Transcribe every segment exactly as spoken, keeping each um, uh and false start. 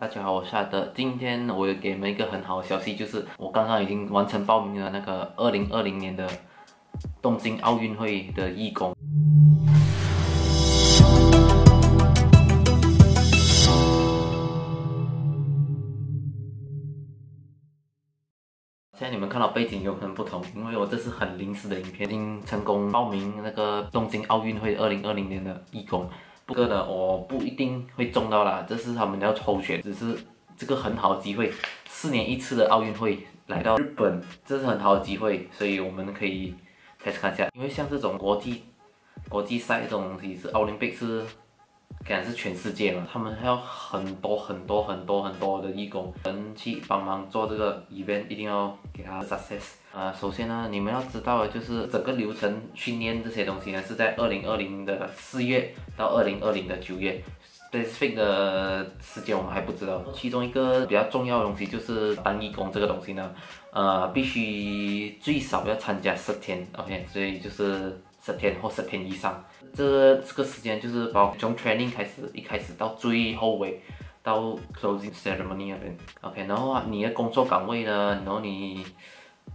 大家好，我是阿德。今天我有给你们一个很好的消息，就是我刚刚已经完成报名了那个二零二零年的东京奥运会的义工。现在你们看到背景有可能不同，因为我这是很临时的影片，已经成功报名那个东京奥运会二零二零年的义工。 不过呢，我不一定会中到啦，这是他们要抽选，只是这个很好的机会，四年一次的奥运会来到日本，这是很好的机会，所以我们可以开始看一下。因为像这种国际国际赛这种东西是奥林匹克是，感觉是全世界嘛，他们还要很多很多很多很多的义工能去帮忙做这个 event， 一定要给他 success。啊、呃，首先呢，你们要知道的就是整个流程训练这些东西呢，是在二零二零的四月到二零二零的九月 ，specific 的时间我们还不知道。其中一个比较重要的东西就是当义工这个东西呢，呃，必须最少要参加十天 ，OK， 所以就是。 十天或十天以上，这这个时间就是包括从 training 开始，一开始到最后尾，到 closing ceremony 那边 ，OK， 然后你的工作岗位呢，然后你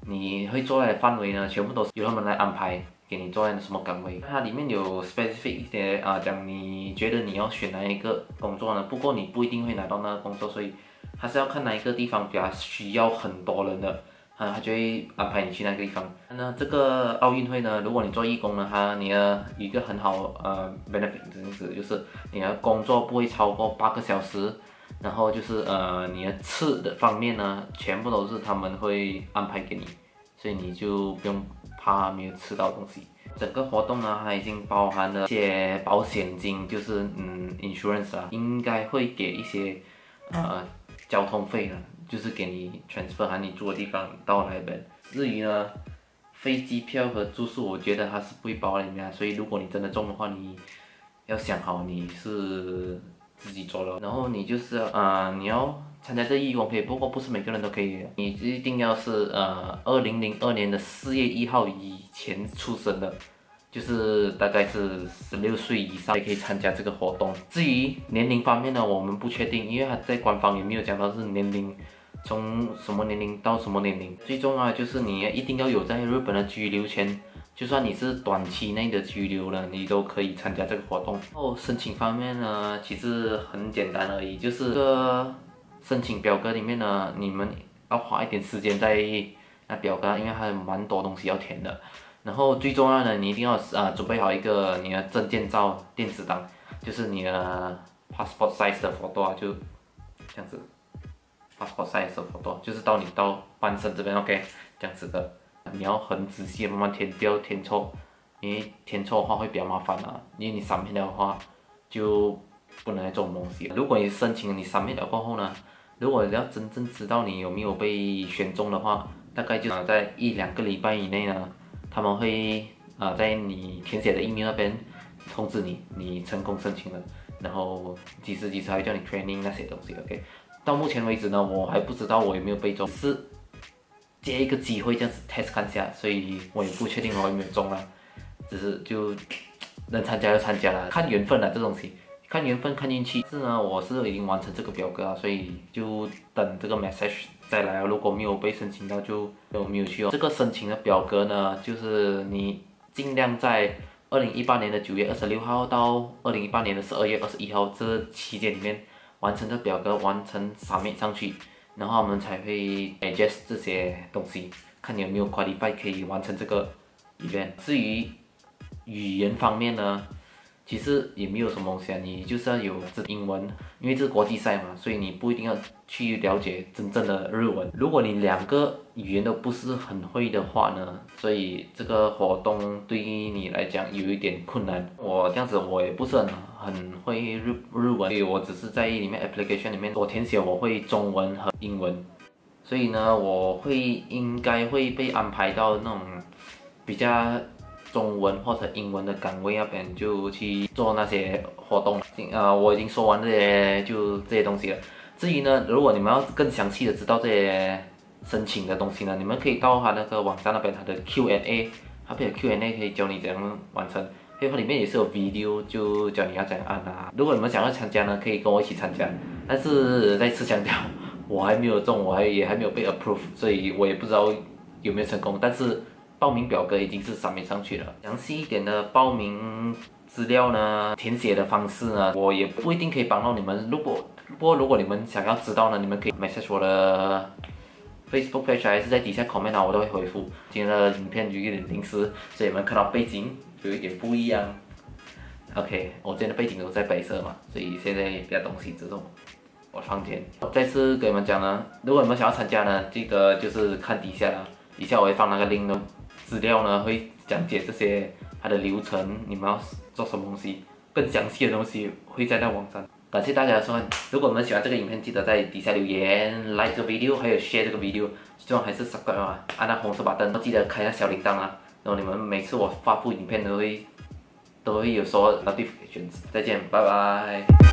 你会做的范围呢，全部都是由他们来安排给你做什么岗位。它里面有 specific 一些啊，讲你觉得你要选哪一个工作呢？不过你不一定会拿到那个工作，所以还是要看哪一个地方比较需要很多人的。 啊，他就会安排你去那个地方。那这个奥运会呢，如果你做义工呢，它你的一个很好呃 benefit 这样子，就是你的工作不会超过八个小时，然后就是呃你的吃的方面呢，全部都是他们会安排给你，所以你就不用怕没有吃到东西。整个活动呢，它已经包含了一些保险金，就是嗯 insurance 啊，应该会给一些呃交通费了。 就是给你 transfer 和你住的地方到那边。至于呢，飞机票和住宿，我觉得它是不会包里面，所以如果你真的中的话，你要想好你是自己做了，然后你就是呃你要参加这义工可以，不过不是每个人都可以，你一定要是呃二零零二年的四月一号以前出生的。 就是大概是十六岁以上才可以参加这个活动。至于年龄方面呢，我们不确定，因为他在官方也没有讲到是年龄，从什么年龄到什么年龄。最重要的就是你一定要有在日本的居留权，就算你是短期内的居留了，你都可以参加这个活动。哦，申请方面呢，其实很简单而已，就是这个申请表格里面呢，你们要花一点时间在那表格，因为还有蛮多东西要填的。 然后最重要的，你一定要啊、呃、准备好一个你的证件照电子档，就是你的 passport size 的 photo 啊，就这样子 ，passport size 的 photo 就是到你到半身这边 OK 这样子的，你要很仔细慢慢填，不要填错，因为填错的话会比较麻烦啊，因为你 submit 的话就不能来做东西。如果你申请你 submit 了过后呢，如果要真正知道你有没有被选中的话，大概就在一两个礼拜以内呢。 他们会啊、呃，在你填写的 email 那边通知你，你成功申请了，然后几时几时还会叫你 training 那些东西 ，OK。到目前为止呢，我还不知道我有没有被中，是借一个机会这样子 test 看下，所以我也不确定我有没有中啦，只是就能参加就参加啦，看缘分啦，这东西，看缘分看运气。是呢，我是已经完成这个表格了，所以就等这个 message。 再来，如果没有被申请到就没有去哦。这个申请的表格呢，就是你尽量在二零一八年的九月二十六号到二零一八年的十二月二十一号这期间里面完成这表格，完成submit上去，然后我们才会 adjust 这些东西，看你有没有 qualify 可以完成这个 event。至于语言方面呢，其实也没有什么东西啊，你就是要有这英文，因为这是国际赛嘛，所以你不一定要。 去了解真正的日文。如果你两个语言都不是很会的话呢，所以这个活动对于你来讲有一点困难。我这样子我也不是很很会日日文，所以我只是在里面 application 里面我填写我会中文和英文，所以呢我会应该会被安排到那种比较中文或者英文的岗位那边就去做那些活动。呃，我已经说完这些就这些东西了。 至于呢，如果你们要更详细的知道这些申请的东西呢，你们可以到他那个网站那边，他的 Q and A， 他边有 Q and A 可以教你怎样完成，因为它里面也是有 video 就教你要怎样按啊。如果你们想要参加呢，可以跟我一起参加。但是再次强调，我还没有中，我还也还没有被 approve， 所以我也不知道有没有成功。但是报名表格已经是submit上去了。详细一点的报名资料呢，填写的方式呢，我也不一定可以帮到你们。如果不过如果你们想要知道呢，你们可以 message 我的 Facebook page 还是在底下 comment 啊，我都会回复。今天的影片有点临时，所以你们看到背景有一点不一样。 OK， 我今天的背景都在白色嘛，所以现在比较东西这种我房间。我再次给你们讲呢，如果你们想要参加呢，这个就是看底下啦，底下我会放那个 link 的资料呢，会讲解这些它的流程，你们要做什么东西，更详细的东西会在那网站。感谢大家的收看，如果你们喜欢这个影片，记得在底下留言 ，like 这个 video， 还有 share 这个 video， 最重要还是 subscribe 啊，按那红色 button， 记得开一下小铃铛啊，然后你们每次我发布影片都会。 都会有收到notifications。再见，拜拜。